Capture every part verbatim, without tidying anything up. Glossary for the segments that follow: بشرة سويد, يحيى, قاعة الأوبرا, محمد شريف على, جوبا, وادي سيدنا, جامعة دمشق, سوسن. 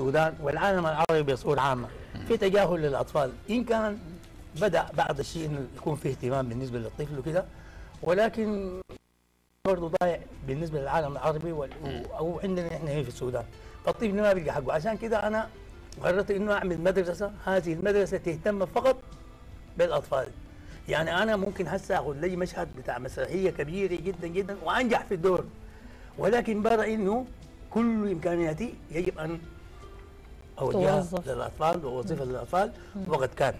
السودان والعالم العربي بصورة عامة في تجاهل للأطفال. إن كان بدأ بعض الشيء إنه يكون فيه اهتمام بالنسبة للطفل وكده، ولكن برضه ضايع بالنسبة للعالم العربي أو عندنا إحنا هنا في السودان، فالطفل ما بيلقى حقه. عشان كده أنا قررت إنه أعمل مدرسة، هذه المدرسة تهتم فقط بالأطفال. يعني أنا ممكن هسه أخذ لي مشهد بتاع مسرحية كبيرة جدا جدا وأنجح في الدور، ولكن برأي إنه كل إمكانياتي يجب أن أوجهها للأطفال وأوظفها للأطفال، وقد كان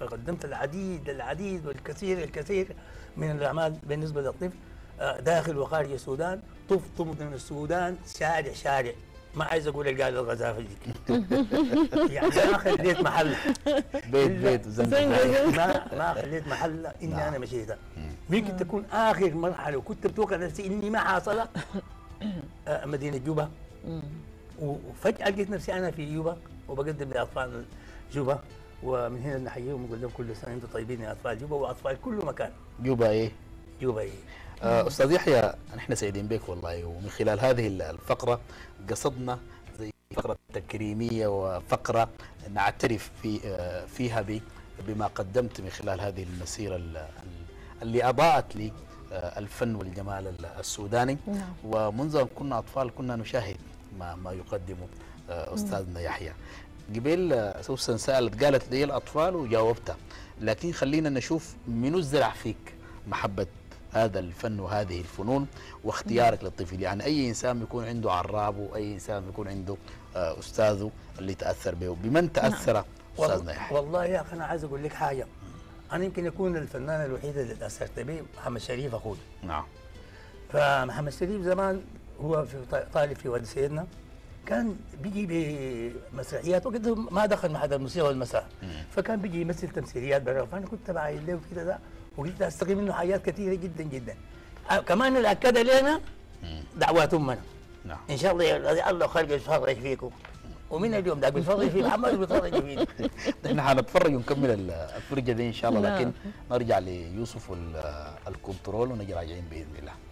فقدمت العديد العديد والكثير الكثير من الأعمال بالنسبة للطفل داخل وخارج السودان، طفل طفل من السودان شارع شارع، ما عايز أقول القاعدة الغزافة دي يعني ما خليت محل بيت بيت ما ما خليت محل إني أنا مشيتها. ممكن تكون آخر مرحلة وكنت متوقع نفسي إني ما حاصلة مدينة جوبا، وفجأة لقيت نفسي أنا في جوبا وبقدم لأطفال جوبا، ومن هنا نحييهم ونقول لهم كل سنة أنتم طيبين يا أطفال جوبا وأطفال كل مكان. جوبا إيه؟ جوبا إيه؟ أستاذ يحيى نحن سعيدين بك والله، ومن خلال هذه الفقرة قصدنا زي فقرة تكريمية وفقرة نعترف في فيها بما قدمت من خلال هذه المسيرة اللي أضاءت لي الفن والجمال السوداني. نعم. ومنذ أن كنا أطفال كنا نشاهد ما, ما يقدمه أستاذنا يحيى. قبل سوسن سألت قالت لي الأطفال وجاوبتها، لكن خلينا نشوف منو زرع فيك محبة هذا الفن وهذه الفنون واختيارك للطفل. يعني أي إنسان يكون عنده عرابه، أي إنسان يكون عنده أستاذه اللي تأثر به، بمن تأثر؟ نعم. أستاذنا يحيى والله يا أخي أنا عايز أقول لك حاجة، أنا يمكن أكون الفنانة الوحيدة اللي تأثرت به محمد شريف أخوي. نعم. فمحمد شريف زمان هو في طالب في وادي سيدنا كان بيجي بمسرحيات، وقت ما دخل مع هذا الموسيقى والمسرح، فكان بيجي يمثل تمثيليات برا، فأنا كنت بعاين له وكده ده، وقلت أستغل منه حاجات كثيرة جدا جدا. كمان اللي أكد لنا دعوات أمنا. نعم. إن شاء الله الله خلق يفرج فيكم. ومن اليوم ده بنفرج في محمد وبنفرج فيك. نحن حنتفرج ونكمل الفرجه دي ان شاء الله، لكن نرجع ليوسف الكنترول ونجي راجعين باذن الله.